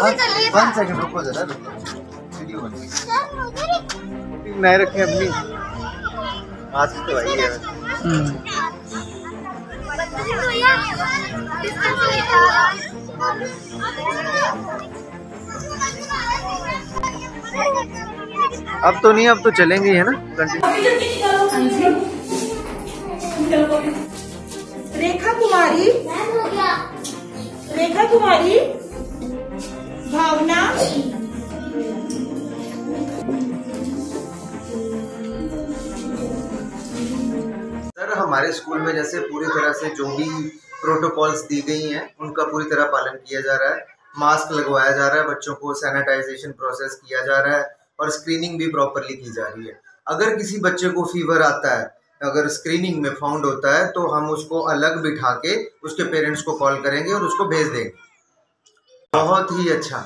1 second रुको जरा, video बन रही है। नहीं रखें अपनी मास्क तो वही है। अब तो नहीं, अब तो चलेंगे है ना कंटिन्यू। रेखा कुमारी, भावना, सर हमारे स्कूल में जैसे पूरी तरह से जो भी प्रोटोकॉल्स दी गई हैं उनका पूरी तरह पालन किया जा रहा है। मास्क लगवाया जा रहा है, बच्चों को सैनिटाइजेशन प्रोसेस किया जा रहा है और स्क्रीनिंग भी प्रॉपरली की जा रही है। अगर किसी बच्चे को फीवर आता है, अगर स्क्रीनिंग में फाउंड होता है, तो हम उसको अलग बिठा के उसके पेरेंट्स को कॉल करेंगे और उसको भेज देंगे। बहुत ही अच्छा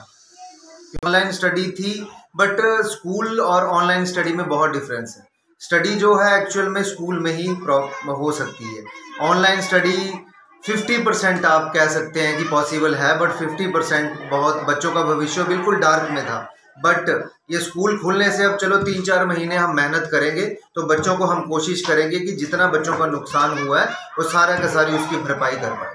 ऑनलाइन स्टडी थी, बट स्कूल और ऑनलाइन स्टडी में बहुत डिफरेंस है। स्टडी जो है एक्चुअल में स्कूल में ही हो सकती है। ऑनलाइन स्टडी 50% आप कह सकते हैं कि पॉसिबल है, बट 50% बहुत बच्चों का भविष्य बिल्कुल डार्क में था। बट ये स्कूल खुलने से अब चलो 3-4 महीने हम मेहनत करेंगे, तो बच्चों को हम कोशिश करेंगे कि जितना बच्चों का नुकसान हुआ है वो सारा का सारी उसकी भरपाई कर पाए।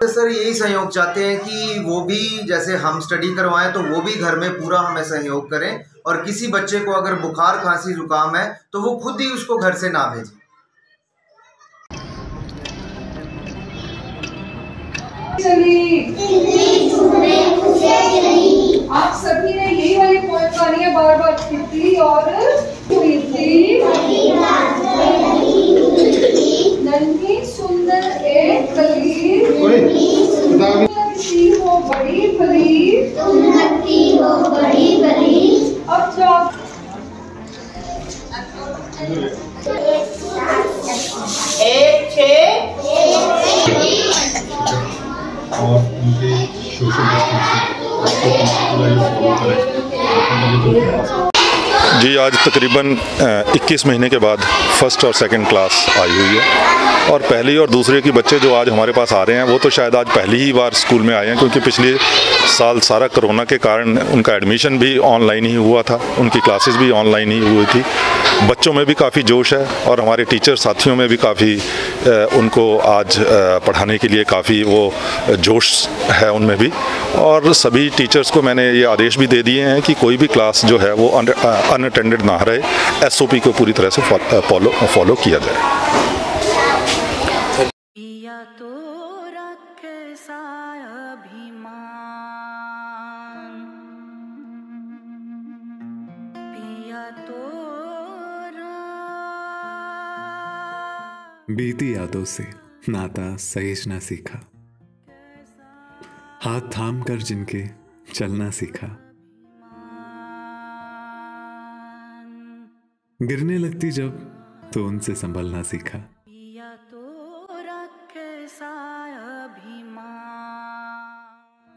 तो सर यही सहयोग चाहते हैं कि वो भी जैसे हम स्टडी करवाएं तो वो भी घर में पूरा हमें सहयोग करें, और किसी बच्चे को अगर बुखार खांसी जुकाम है तो वो खुद ही उसको घर से ना भेजें। आप सभी ने यही वाली पोएम गानी है बार-बार, तितली और नन्ही सुंदर एक कली, किसी हो बड़ी भली, तुम लगती हो बड़ी भली। अब जी आज तकरीबन 21 महीने के बाद फर्स्ट और सेकंड क्लास आई हुई है, और पहली और दूसरे के बच्चे जो आज हमारे पास आ रहे हैं वो तो शायद आज पहली ही बार स्कूल में आए हैं, क्योंकि पिछले साल सारा कोरोना के कारण उनका एडमिशन भी ऑनलाइन ही हुआ था, उनकी क्लासेस भी ऑनलाइन ही हुई थी। बच्चों में भी काफ़ी जोश है और हमारे टीचर साथियों में भी काफ़ी उनको आज पढ़ाने के लिए काफ़ी वो जोश है उनमें भी। और सभी टीचर्स को मैंने ये आदेश भी दे दिए हैं कि कोई भी क्लास जो है वो अनअटेंडेड ना रहे, SOP को पूरी तरह से फॉलो किया जाए। बीती यादों से नाता सहेजना सीखा, हाथ थाम कर जिनके चलना सीखा, गिरने लगती जब तो उनसे संभलना सीखा।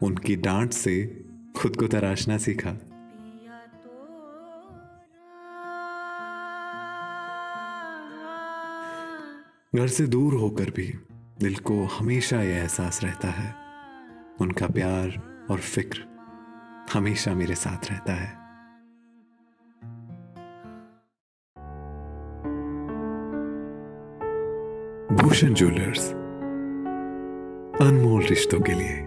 उनकी डांट से खुद को तराशना सीखा, घर से दूर होकर भी दिल को हमेशा यह एहसास रहता है उनका प्यार और फिक्र हमेशा मेरे साथ रहता है। भूषण ज्वेलर्स, अनमोल रिश्तों के लिए।